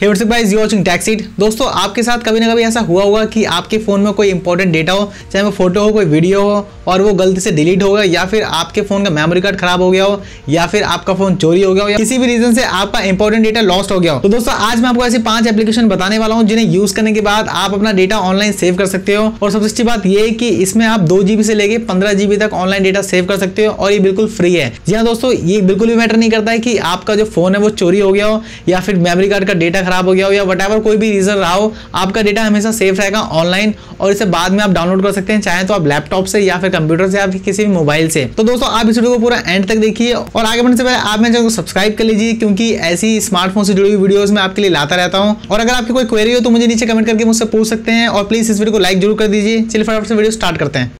Hey what's up guys, you are watching टेकसीट। दोस्तों, आपके साथ कभी ना कभी ऐसा हुआ होगा कि आपके फ़ोन में कोई इंपॉर्टेंट डेटा हो, चाहे वो फोटो हो, कोई वीडियो हो, और वो गलती से डिलीट हो गया, या फिर आपके फ़ोन का मेमोरी कार्ड खराब हो गया हो, या फिर आपका फ़ोन चोरी हो गया हो, या किसी भी रीज़न से आपका इंपॉर्टेंट डेटा लॉस्ट हो गया हो। तो दोस्तों, आज मैं आपको ऐसी 5 एप्लीकेशन बताने वाला हूँ जिन्हें यूज़ करने के बाद आप अपना डेटा ऑनलाइन सेव कर सकते हो। और सबसे अच्छी बात यह है कि इसमें आप 2 GB से लेकर 15 GB तक ऑनलाइन डेटा सेव कर सकते हो, और ये बिल्कुल फ्री है। जी हाँ दोस्तों, ये बिल्कुल भी मैटर नहीं करता है कि आपका जो फ़ोन है वो चोरी हो गया हो, या फिर मेमोरी कार्ड का डेटा खराब हो गया हो, या व्हाटएवर कोई भी रीजन रहा हो, आपका डेटा हमेशा सेफ रहेगा ऑनलाइन, और इसे बाद में आप डाउनलोड कर सकते हैं, चाहे तो आप लैपटॉप से या फिर कंप्यूटर से या फिर किसी भी मोबाइल से। तो दोस्तों, आप इस वीडियो को पूरा एंड तक देखिए, और आगे बढ़ने से पहले आप मेरे चैनल को सब्सक्राइब कर लीजिए, क्योंकि ऐसी स्मार्टफोन से जुड़ी हुई वीडियोस में आपके लिए लाता रहता हूँ। और अगर आपकी कोई क्वेरी हो तो मुझे नीचे कमेंट करके मुझसे पूछ सकते हैं, और प्लीज इस वीडियो को लाइक जरूर कर दीजिए। चलिए फटाफट से वीडियो स्टार्ट करते हैं।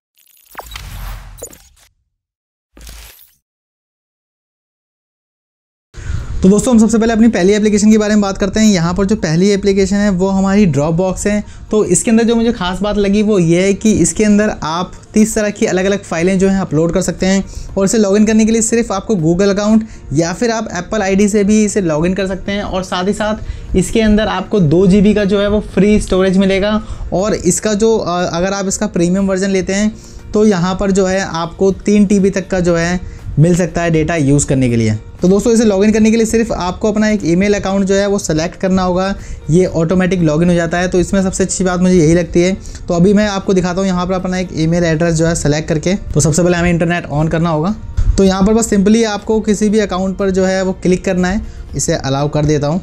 तो दोस्तों, हम सबसे पहले अपनी पहली एप्लीकेशन के बारे में बात करते हैं। यहाँ पर जो पहली एप्लीकेशन है वो हमारी ड्रॉपबॉक्स है। तो इसके अंदर जो मुझे खास बात लगी वो ये है कि इसके अंदर आप 30 तरह की अलग अलग फाइलें जो हैं अपलोड कर सकते हैं, और इसे लॉगिन करने के लिए सिर्फ आपको गूगल अकाउंट या फिर आप एप्पल आईडी से भी इसे लॉगिन कर सकते हैं। और साथ ही साथ इसके अंदर आपको 2 GB का जो है वो फ्री स्टोरेज मिलेगा, और इसका जो अगर आप इसका प्रीमियम वर्जन लेते हैं तो यहाँ पर जो है आपको 3 TB तक का जो है मिल सकता है डेटा यूज़ करने के लिए। तो दोस्तों, इसे लॉगिन करने के लिए सिर्फ आपको अपना एक ईमेल अकाउंट जो है वो सेलेक्ट करना होगा, ये ऑटोमेटिक लॉगिन हो जाता है। तो इसमें सबसे अच्छी बात मुझे यही लगती है। तो अभी मैं आपको दिखाता हूँ यहाँ पर अपना एक ईमेल एड्रेस जो है सेलेक्ट करके। तो सबसे पहले हमें इंटरनेट ऑन करना होगा। तो यहाँ पर बस सिंपली आपको किसी भी अकाउंट पर जो है वो क्लिक करना है। इसे अलाउ कर देता हूँ।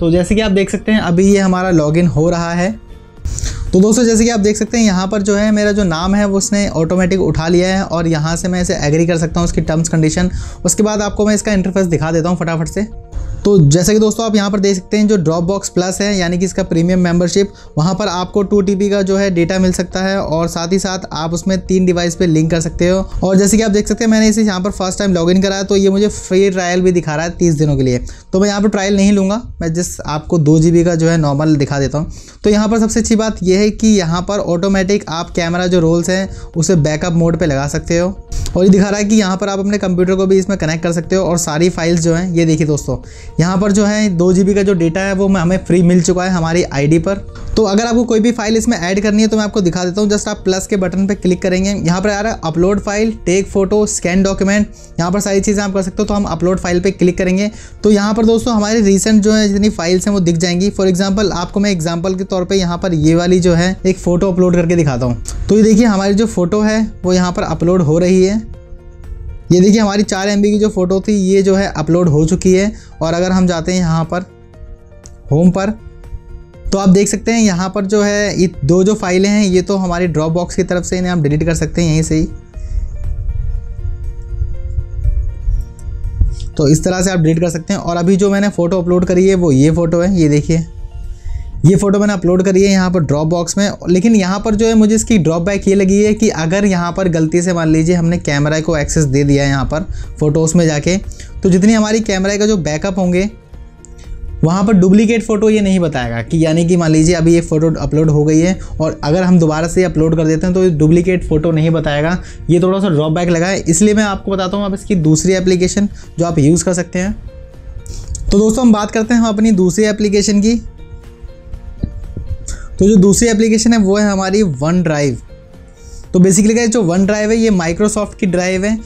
तो जैसे कि आप देख सकते हैं अभी ये हमारा लॉगिन हो रहा है। तो दोस्तों, जैसे कि आप देख सकते हैं यहाँ पर जो है मेरा जो नाम है वो उसने ऑटोमेटिक उठा लिया है, और यहाँ से मैं इसे एग्री कर सकता हूँ उसकी टर्म्स कंडीशन। उसके बाद आपको मैं इसका इंटरफेस दिखा देता हूँ फटाफट से। तो जैसे कि दोस्तों आप यहाँ पर देख सकते हैं जो ड्रॉपबॉक्स प्लस है, यानी कि इसका प्रीमियम मेंबरशिप, वहाँ पर आपको 2 TB का जो है डेटा मिल सकता है, और साथ ही साथ आप उसमें 3 डिवाइस पे लिंक कर सकते हो। और जैसे कि आप देख सकते हैं मैंने इसे यहाँ पर फर्स्ट टाइम लॉगिन कराया, तो ये मुझे फ्री ट्रायल भी दिखा रहा है 30 दिनों के लिए। तो मैं यहाँ पर ट्रायल नहीं लूँगा, मैं जस्ट आपको 2 GB का जो है नॉर्मल दिखा देता हूँ। तो यहाँ पर सबसे अच्छी बात यह है कि यहाँ पर ऑटोमेटिक आप कैमरा जो रोल्स हैं उसे बैकअप मोड पर लगा सकते हो, और ये दिखा रहा है कि यहाँ पर आप अपने कंप्यूटर को भी इसमें कनेक्ट कर सकते हो। और सारी फाइल्स जो हैं, ये देखिए दोस्तों, यहाँ पर जो है 2 GB का जो डेटा है वो हमें फ्री मिल चुका है हमारी आईडी पर। तो अगर आपको कोई भी फाइल इसमें ऐड करनी है तो मैं आपको दिखा देता हूँ। जस्ट आप प्लस के बटन पे क्लिक करेंगे, यहाँ पर आ रहा है upload file, take photo, scan document, यहाँ पर सारी चीज़ें आप कर सकते हो। तो हम अपलोड फाइल पे क्लिक करेंगे तो यहाँ पर दोस्तों हमारी रिसेंट जो है जितनी फाइल्स हैं वो दिख जाएंगी। फॉर एग्जाम्पल आपको मैं एग्जाम्पल के तौर पर यहाँ पर ये वाली जो है एक फ़ोटो अपलोड करके दिखाता हूँ। तो ये देखिए हमारी जो फ़ोटो है वो यहाँ पर अपलोड हो रही है। ये देखिए हमारी 4 MB की जो फ़ोटो थी ये जो है अपलोड हो चुकी है। और अगर हम जाते हैं यहाँ पर होम पर, तो आप देख सकते हैं यहाँ पर जो है ये 2 जो फाइलें हैं ये तो हमारी ड्रॉपबॉक्स की तरफ से, इन्हें आप डिलीट कर सकते हैं यहीं से ही। तो इस तरह से आप डिलीट कर सकते हैं। और अभी जो मैंने फ़ोटो अपलोड करी है वो ये फ़ोटो है, ये देखिए ये फ़ोटो मैंने अपलोड करी है यहाँ पर ड्रॉपबॉक्स में। लेकिन यहाँ पर जो है मुझे इसकी ड्रॉपबैक ये लगी है कि अगर यहाँ पर गलती से मान लीजिए हमने कैमरा को एक्सेस दे दिया है यहाँ पर फ़ोटोज़ में जाके, तो जितनी हमारी कैमरा का जो बैकअप होंगे वहाँ पर डुप्लीकेट फ़ोटो ये नहीं बताएगा कि, यानी कि मान लीजिए अभी ये फ़ोटो अपलोड हो गई है और अगर हम दोबारा से अपलोड कर देते हैं तो ये डुप्लीकेट फ़ोटो नहीं बताएगा। ये थोड़ा सा ड्रॉपबैक लगा है, इसलिए मैं आपको बताता हूँ आप इसकी दूसरी एप्लीकेशन जो आप यूज़ कर सकते हैं। तो दोस्तों, हम बात करते हैं अपनी दूसरी एप्लीकेशन की। तो जो दूसरी एप्लीकेशन है वो है हमारी वन ड्राइव। तो बेसिकली गाइस जो वन ड्राइव है ये माइक्रोसॉफ्ट की ड्राइव है।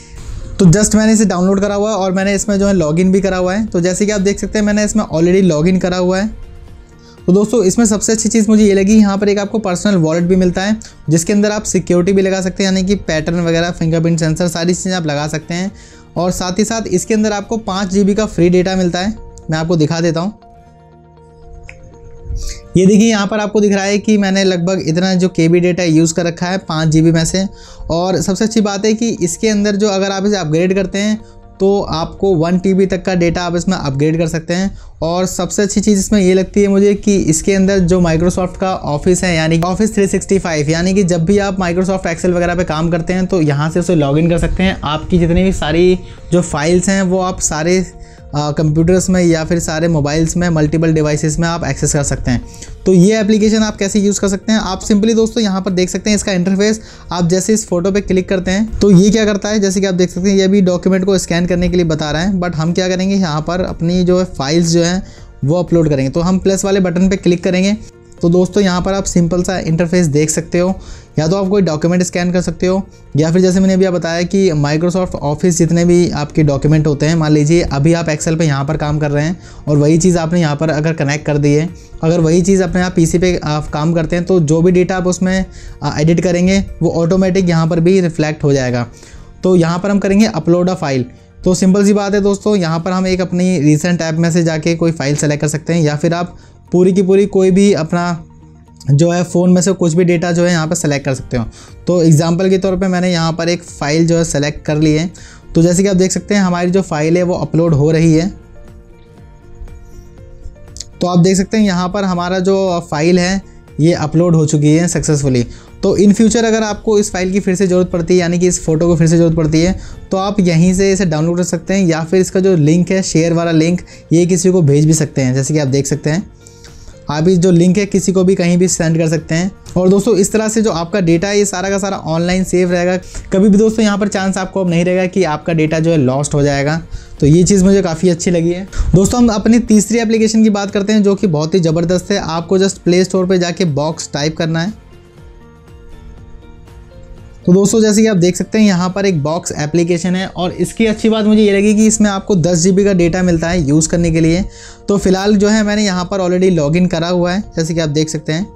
तो जस्ट मैंने इसे डाउनलोड करा हुआ है और मैंने इसमें जो है लॉगिन भी करा हुआ है। तो जैसे कि आप देख सकते हैं मैंने इसमें ऑलरेडी लॉगिन करा हुआ है। तो दोस्तों, इसमें सबसे अच्छी चीज़ मुझे ये लगी, यहाँ पर एक आपको पर्सनल वॉलेट भी मिलता है जिसके अंदर आप सिक्योरिटी भी लगा सकते हैं, यानी कि पैटर्न वगैरह, फिंगरप्रिंट सेंसर, सारी चीज़ें आप लगा सकते हैं। और साथ ही साथ इसके अंदर आपको 5 GB का फ्री डेटा मिलता है। मैं आपको दिखा देता हूँ, ये देखिए यहाँ पर आपको दिख रहा है कि मैंने लगभग इतना जो KB डेटा यूज़ कर रखा है 5 GB में से। और सबसे अच्छी बात है कि इसके अंदर जो अगर आप इसे अपग्रेड करते हैं तो आपको 1 TB तक का डेटा आप इसमें अपग्रेड कर सकते हैं। और सबसे अच्छी चीज़ इसमें ये लगती है मुझे कि इसके अंदर जो माइक्रोसॉफ्ट का ऑफिस है, यानी कि ऑफिस 365, यानी कि जब भी आप माइक्रोसॉफ्ट एक्सेल वगैरह पे काम करते हैं तो यहाँ से उसे लॉगिन कर सकते हैं। आपकी जितनी भी सारी जो फाइल्स हैं वो आप सारे कंप्यूटर्स में या फिर सारे मोबाइल्स में, मल्टीपल डिवाइसेस में आप एक्सेस कर सकते हैं। तो ये एप्लीकेशन आप कैसे यूज़ कर सकते हैं, आप सिंपली दोस्तों यहाँ पर देख सकते हैं इसका इंटरफेस। आप जैसे इस फोटो पे क्लिक करते हैं तो ये क्या करता है, जैसे कि आप देख सकते हैं ये भी डॉक्यूमेंट को स्कैन करने के लिए बता रहा है, बट हम क्या करेंगे यहाँ पर अपनी जो है फाइल्स जो हैं वो अपलोड करेंगे। तो हम प्लस वाले बटन पे क्लिक करेंगे तो दोस्तों यहाँ पर आप सिंपल सा इंटरफेस देख सकते हो। या तो आप कोई डॉक्यूमेंट स्कैन कर सकते हो या फिर जैसे मैंने अभी आप बताया कि माइक्रोसॉफ्ट ऑफिस जितने भी आपके डॉक्यूमेंट होते हैं, मान लीजिए अभी आप एक्सेल पे यहाँ पर काम कर रहे हैं और वही चीज़ आपने यहाँ पर अगर कनेक्ट कर दी है, अगर वही चीज़ अपने आप पीसी पे आप काम करते हैं तो जो भी डेटा आप उसमें एडिट करेंगे वो ऑटोमेटिक यहाँ पर भी रिफ्लेक्ट हो जाएगा। तो यहाँ पर हम करेंगे अपलोड अ फाइल। तो सिंपल सी बात है दोस्तों, यहाँ पर हम एक अपनी रिसेंट ऐप में से जाके कोई फाइल सेलेक्ट कर सकते हैं या फिर आप पूरी की पूरी कोई भी अपना जो है फ़ोन में से कुछ भी डेटा जो है यहाँ पर सेलेक्ट कर सकते हो। तो एग्जांपल के तौर पे मैंने यहाँ पर एक फ़ाइल जो है सेलेक्ट कर ली है। तो जैसे कि आप देख सकते हैं हमारी जो फ़ाइल है वो अपलोड हो रही है। तो आप देख सकते हैं यहाँ पर हमारा जो फ़ाइल है ये अपलोड हो चुकी है सक्सेसफुली। तो इन फ्यूचर अगर आपको इस फाइल की फिर से ज़रूरत पड़ती है, यानी कि इस फ़ोटो को फिर से ज़रूरत पड़ती है, तो आप यहीं से इसे डाउनलोड कर सकते हैं या फिर इसका जो लिंक है शेयर वाला लिंक ये किसी को भेज भी सकते हैं। जैसे कि आप देख सकते हैं आप इस जो लिंक है किसी को भी कहीं भी सेंड कर सकते हैं। और दोस्तों इस तरह से जो आपका डेटा है ये सारा का सारा ऑनलाइन सेव रहेगा। कभी भी दोस्तों यहाँ पर चांस आपको अब नहीं रहेगा कि आपका डेटा जो है लॉस्ट हो जाएगा। तो ये चीज़ मुझे काफ़ी अच्छी लगी है। दोस्तों हम अपनी तीसरी एप्लीकेशन की बात करते हैं जो कि बहुत ही ज़बरदस्त है। आपको जस्ट प्ले स्टोर पर जाके बॉक्स टाइप करना है। तो दोस्तों जैसे कि आप देख सकते हैं यहाँ पर एक बॉक्स एप्लीकेशन है और इसकी अच्छी बात मुझे ये लगी कि इसमें आपको 10 GB का डेटा मिलता है यूज़ करने के लिए। तो फिलहाल जो है मैंने यहाँ पर ऑलरेडी लॉगिन करा हुआ है जैसे कि आप देख सकते हैं।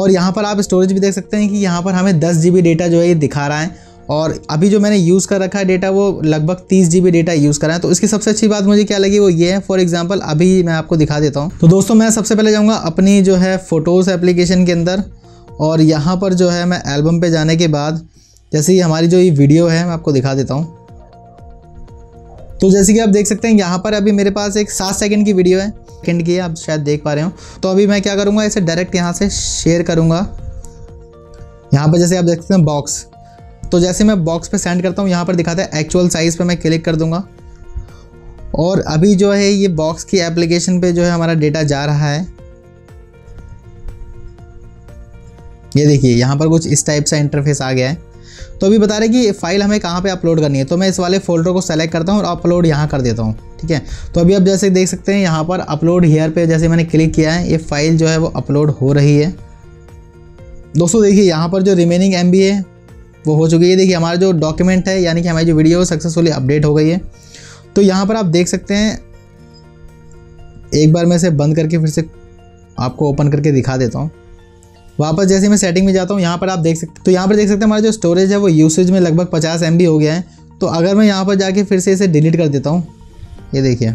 और यहाँ पर आप स्टोरेज भी देख सकते हैं कि यहाँ पर हमें 10 GB डेटा जो है ये दिखा रहा है और अभी जो मैंने यूज़ कर रखा है डेटा वो लगभग 30 GB डेटा यूज़ करा है। तो इसकी सबसे अच्छी बात मुझे क्या लगी वो ये है। फॉर एग्जाम्पल अभी मैं आपको दिखा देता हूँ। तो दोस्तों मैं सबसे पहले जाऊँगा अपनी जो है फ़ोटोज़ एप्लीकेशन के अंदर और यहाँ पर जो है मैं एल्बम पे जाने के बाद जैसे ही हमारी जो ये वीडियो है मैं आपको दिखा देता हूँ। तो जैसे कि आप देख सकते हैं यहाँ पर अभी मेरे पास एक 7 सेकंड की वीडियो है, सेकंड की है, आप शायद देख पा रहे हो। तो अभी मैं क्या करूँगा इसे डायरेक्ट यहाँ से शेयर करूँगा। यहाँ पर जैसे आप देख सकते हैं बॉक्स, तो जैसे मैं बॉक्स पर सेंड करता हूँ यहाँ पर दिखाता है एक्चुअल साइज़ पर मैं क्लिक कर दूँगा और अभी जो है ये बॉक्स की एप्लीकेशन पर जो है हमारा डेटा जा रहा है। ये देखिए यहाँ पर कुछ इस टाइप सा इंटरफेस आ गया है। तो अभी बता रहे कि फ़ाइल हमें कहाँ पे अपलोड करनी है। तो मैं इस वाले फोल्डर को सेलेक्ट करता हूँ और अपलोड यहाँ कर देता हूँ। ठीक है, तो अभी आप जैसे देख सकते हैं यहाँ पर अपलोड हियर पे जैसे मैंने क्लिक किया है ये फ़ाइल जो है वो अपलोड हो रही है। दोस्तों देखिए यहाँ पर जो रिमेनिंग MB है वो हो चुकी है। देखिए हमारा जो डॉक्यूमेंट है यानी कि हमारी जो वीडियो सक्सेसफुली अपडेट हो गई है। तो यहाँ पर आप देख सकते हैं एक बार मैं इसे बंद करके फिर से आपको ओपन करके दिखा देता हूँ। वापस जैसे मैं सेटिंग में जाता हूँ यहाँ पर आप देख सकते, तो यहाँ पर देख सकते हैं हमारा जो स्टोरेज है वो यूसेज में लगभग 50 MB हो गया है। तो अगर मैं यहाँ पर जाके फिर से इसे डिलीट कर देता हूँ, ये देखिए,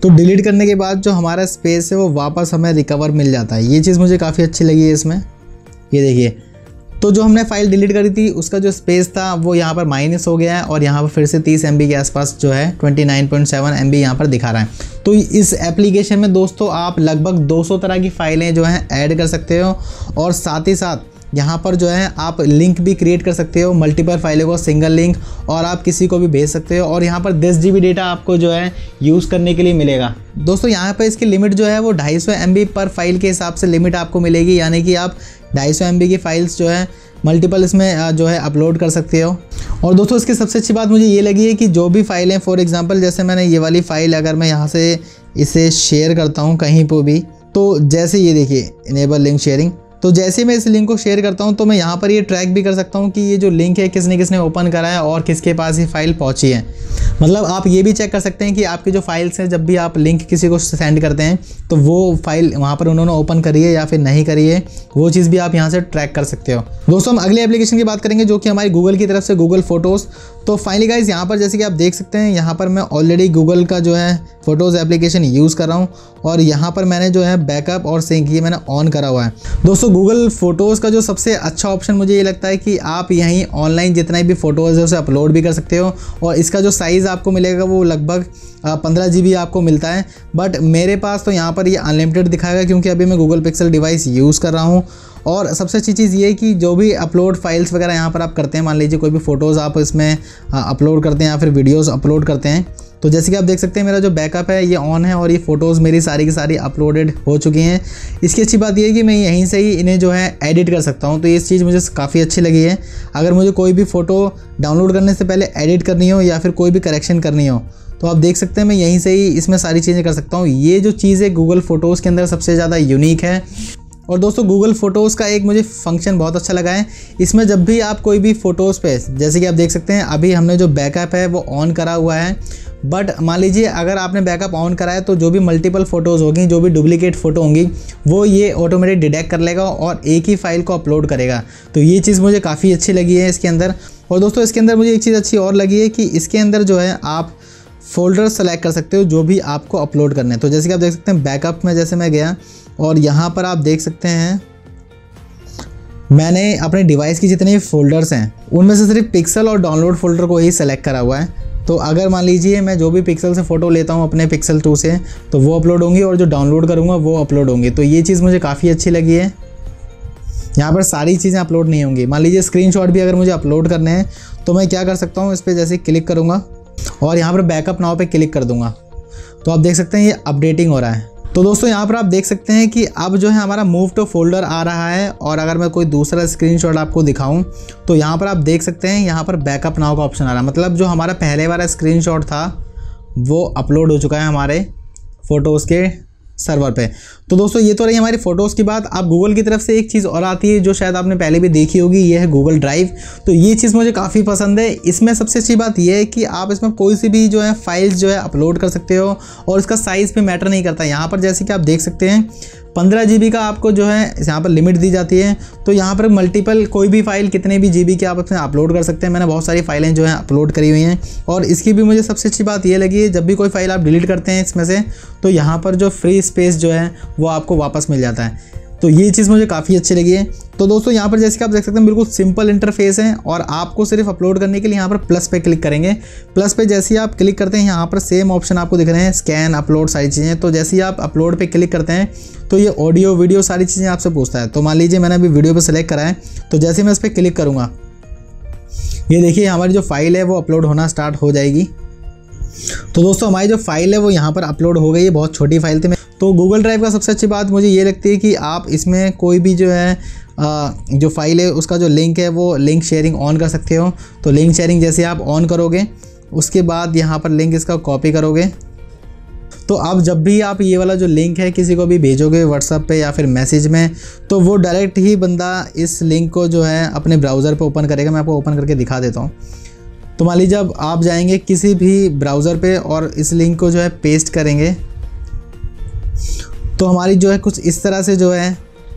तो डिलीट करने के बाद जो हमारा स्पेस है वो वापस हमें रिकवर मिल जाता है। ये चीज़ मुझे काफ़ी अच्छी लगी है इसमें। ये देखिए, तो जो हमने फ़ाइल डिलीट करी थी उसका जो स्पेस था वो यहाँ पर माइनस हो गया है और यहाँ पर फिर से 30 MB के आसपास जो है 29.7 MB यहाँ पर दिखा रहा है। तो इस एप्लीकेशन में दोस्तों आप लगभग 200 तरह की फ़ाइलें जो हैं ऐड कर सकते हो और साथ ही साथ यहाँ पर जो है आप लिंक भी क्रिएट कर सकते हो मल्टीपल फाइलों को सिंगल लिंक, और आप किसी को भी भेज सकते हो। और यहाँ पर 10 GB डेटा आपको जो है यूज़ करने के लिए मिलेगा। दोस्तों यहाँ पर इसकी लिमिट जो है वो 250 MB पर फाइल के हिसाब से लिमिट आपको मिलेगी, यानी कि आप 250 MB की फ़ाइल्स जो है मल्टीपल इसमें जो है अपलोड कर सकते हो। और दोस्तों इसकी सबसे अच्छी बात मुझे ये लगी है कि जो भी फाइलें, फॉर एग्जांपल जैसे मैंने ये वाली फ़ाइल अगर मैं यहाँ से इसे शेयर करता हूँ कहीं पर भी, तो जैसे ये देखिए इनेबल लिंक शेयरिंग, तो जैसे मैं इस लिंक को शेयर करता हूँ तो मैं यहाँ पर ये ट्रैक भी कर सकता हूँ कि ये जो लिंक है किसने किसने ओपन करा है और किसके पास ये फ़ाइल पहुँची है। मतलब आप ये भी चेक कर सकते हैं कि आपकी जो फाइल्स हैं जब भी आप लिंक किसी को सेंड करते हैं तो वो फाइल वहाँ पर उन्होंने ओपन करी है या फिर नहीं करी है, वो चीज़ भी आप यहाँ से ट्रैक कर सकते हो। दोस्तों हम अगले एप्लीकेशन की बात करेंगे जो कि हमारी गूगल की तरफ से गूगल फ़ोटोज़। तो फाइनली गाइज़ यहाँ पर जैसे कि आप देख सकते हैं यहाँ पर मैं ऑलरेडी गूगल का जो है फ़ोटोज़ एप्लीकेशन यूज़ कर रहा हूँ और यहाँ पर मैंने जो है बैकअप और सिंक ये मैंने ऑन करा हुआ है। दोस्तों गूगल फ़ोटोज़ का जो सबसे अच्छा ऑप्शन मुझे ये लगता है कि आप यहीं ऑनलाइन जितने भी फ़ोटोज़ है उसे अपलोड भी कर सकते हो और इसका जो साइज़ आपको मिलेगा वो लगभग 15 GB आपको मिलता है। बट मेरे पास तो यहाँ पर ये अनलिमिटेड दिखाएगा क्योंकि अभी मैं गूगल पिक्सल डिवाइस यूज़ कर रहा हूँ। और सबसे अच्छी चीज़ ये है कि जो भी अपलोड फाइल्स वगैरह यहाँ पर आप करते हैं, मान लीजिए कोई भी फ़ोटोज़ आप इसमें अपलोड करते हैं या फिर वीडियोज़ अपलोड करते हैं, तो जैसे कि आप देख सकते हैं मेरा जो बैकअप है ये ऑन है और ये फ़ोटोज़ मेरी सारी की सारी अपलोडेड हो चुकी हैं। इसकी अच्छी बात ये है कि मैं यहीं से ही इन्हें जो है एडिट कर सकता हूं। तो ये चीज़ मुझे काफ़ी अच्छी लगी है। अगर मुझे कोई भी फ़ोटो डाउनलोड करने से पहले एडिट करनी हो या फिर कोई भी करेक्शन करनी हो तो आप देख सकते हैं मैं यहीं से ही इसमें सारी चीज़ें कर सकता हूँ। ये जो चीज़ है गूगल फ़ोटोज़ के अंदर सबसे ज़्यादा यूनिक है। और दोस्तों गूगल फ़ोटोज़ का एक मुझे फंक्शन बहुत अच्छा लगा है, इसमें जब भी आप कोई भी फ़ोटोज़ पे, जैसे कि आप देख सकते हैं अभी हमने जो बैकअप है वो ऑन करा हुआ है, बट मान लीजिए अगर आपने बैकअप ऑन कराया तो जो भी मल्टीपल फ़ोटोज़ होगी, जो भी डुप्लीकेट फ़ोटो होंगी, वो ये ऑटोमेटिक डिटेक्ट कर लेगा और एक ही फाइल को अपलोड करेगा। तो ये चीज़ मुझे काफ़ी अच्छी लगी है इसके अंदर। और दोस्तों इसके अंदर मुझे एक चीज़ अच्छी और लगी है कि इसके अंदर जो है आप फ़ोल्डर सेलेक्ट कर सकते हो जो भी आपको अपलोड करने हैं। तो जैसे कि आप देख सकते हैं बैकअप में जैसे मैं गया और यहाँ पर आप देख सकते हैं मैंने अपने डिवाइस की जितने फ़ोल्डर्स हैं उनमें से सिर्फ पिक्सल और डाउनलोड फ़ोल्डर को ही सेलेक्ट करा हुआ है। तो अगर मान लीजिए मैं जो भी पिक्सल से फ़ोटो लेता हूँ अपने पिक्सल 2 से तो वो अपलोड होंगी और जो डाउनलोड करूँगा वो अपलोड होंगी। तो ये चीज़ मुझे काफ़ी अच्छी लगी है। यहाँ पर सारी चीज़ें अपलोड नहीं होंगी। मान लीजिए स्क्रीनशॉट भी अगर मुझे अपलोड करने हैं तो मैं क्या कर सकता हूँ, इस पर जैसे क्लिक करूँगा और यहाँ पर बैकअप नाउ पे क्लिक कर दूंगा तो आप देख सकते हैं ये अपडेटिंग हो रहा है। तो दोस्तों यहाँ पर आप देख सकते हैं कि अब जो है हमारा मूव टू फोल्डर आ रहा है। और अगर मैं कोई दूसरा स्क्रीनशॉट आपको दिखाऊं तो यहाँ पर आप देख सकते हैं यहाँ पर बैकअप नाउ का ऑप्शन आ रहा है, मतलब जो हमारा पहले वाला स्क्रीनशॉट था वो अपलोड हो चुका है हमारे फ़ोटोज़ के सर्वर पे। तो दोस्तों ये तो रही हमारी फ़ोटोज़ की बात। अब गूगल की तरफ से एक चीज़ और आती है जो शायद आपने पहले भी देखी होगी, ये है गूगल ड्राइव। तो ये चीज़ मुझे काफ़ी पसंद है। इसमें सबसे अच्छी बात ये है कि आप इसमें कोई सी भी जो है फाइल्स जो है अपलोड कर सकते हो और इसका साइज़ पे मैटर नहीं करता। यहाँ पर जैसे कि आप देख सकते हैं 15 GB का आपको जो है यहाँ पर लिमिट दी जाती है। तो यहाँ पर मल्टीपल कोई भी फाइल कितने भी GB की आप अपने अपलोड कर सकते हैं। मैंने बहुत सारी फाइलें जो हैं अपलोड करी हुई हैं और इसकी भी मुझे सबसे अच्छी बात ये लगी है जब भी कोई फाइल आप डिलीट करते हैं इसमें से तो यहाँ पर जो फ्री स्पेस जो है वो आपको वापस मिल जाता है। तो ये चीज़ मुझे काफ़ी अच्छी लगी है। तो दोस्तों यहाँ पर जैसे कि आप देख सकते हैं बिल्कुल सिंपल इंटरफेस है और आपको सिर्फ अपलोड करने के लिए यहाँ पर प्लस पे क्लिक करेंगे। प्लस पे जैसे ही आप क्लिक करते हैं यहाँ पर सेम ऑप्शन आपको दिख रहे हैं, स्कैन, अपलोड, सारी चीज़ें। तो जैसे ही आप अपलोड पे क्लिक करते हैं तो ये ऑडियो, वीडियो, सारी चीज़ें आपसे पूछता है। तो मान लीजिए मैंने अभी वीडियो पर सेलेक्ट करा है तो जैसे मैं इस पर क्लिक करूँगा ये देखिए हमारी जो फाइल है वो अपलोड होना स्टार्ट हो जाएगी। तो दोस्तों हमारी जो फाइल है वो यहाँ पर अपलोड हो गई है, बहुत छोटी फाइल थी। तो गूगल ड्राइव का सबसे अच्छी बात मुझे ये लगती है कि आप इसमें कोई भी जो है जो फाइल है उसका जो लिंक है वो लिंक शेयरिंग ऑन कर सकते हो। तो लिंक शेयरिंग जैसे आप ऑन करोगे उसके बाद यहाँ पर लिंक इसका कॉपी करोगे तो अब जब भी आप ये वाला जो लिंक है किसी को भी भेजोगे व्हाट्सएप पे या फिर मैसेज में तो वो डायरेक्ट ही बंदा इस लिंक को जो है अपने ब्राउज़र पर ओपन करेगा। मैं आपको ओपन करके दिखा देता हूँ। तो मान लीजिए जब आप जाएंगे किसी भी ब्राउज़र पे और इस लिंक को जो है पेस्ट करेंगे तो हमारी जो है कुछ इस तरह से जो है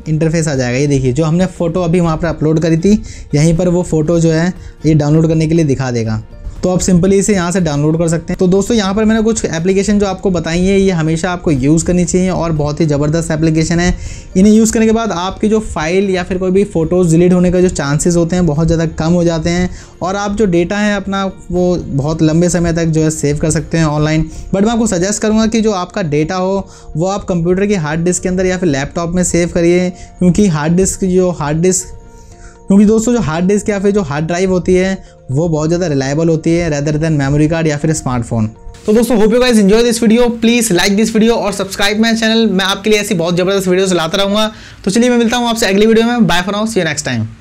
इंटरफेस आ जाएगा। ये देखिए जो हमने फ़ोटो अभी वहाँ पर अपलोड करी थी यहीं पर वो फ़ोटो जो है ये डाउनलोड करने के लिए दिखा देगा। तो आप सिंपली इसे यहाँ से डाउनलोड कर सकते हैं। तो दोस्तों यहाँ पर मैंने कुछ एप्लीकेशन जो आपको बताई है ये हमेशा आपको यूज़ करनी चाहिए और बहुत ही ज़बरदस्त एप्लीकेशन है। इन्हें यूज़ करने के बाद आपकी जो फाइल या फिर कोई भी फ़ोटोज़ डिलीट होने का जो चांसेस होते हैं बहुत ज़्यादा कम हो जाते हैं और आप जो डेटा है अपना वो बहुत लंबे समय तक जो है सेव कर सकते हैं ऑनलाइन। बट मैं आपको सजेस्ट करूँगा कि जो आपका डेटा हो वो आप कंप्यूटर की हार्ड डिस्क के अंदर या फिर लैपटॉप में सेव करिए क्योंकि हार्ड डिस्क या फिर जो हार्ड ड्राइव होती है वो बहुत ज़्यादा रिलायबल होती है रेदर देन मेमोरी कार्ड या फिर स्मार्टफोन। तो दोस्तों hope you guys enjoy this video, please like this video और सब्सक्राइब माय चैनल। मैं आपके लिए ऐसी बहुत ज़बरदस्त वीडियोस लाता रहूँगा। तो चलिए मैं मिलता हूँ आपसे अगली वीडियो में। Bye for now, see you next time.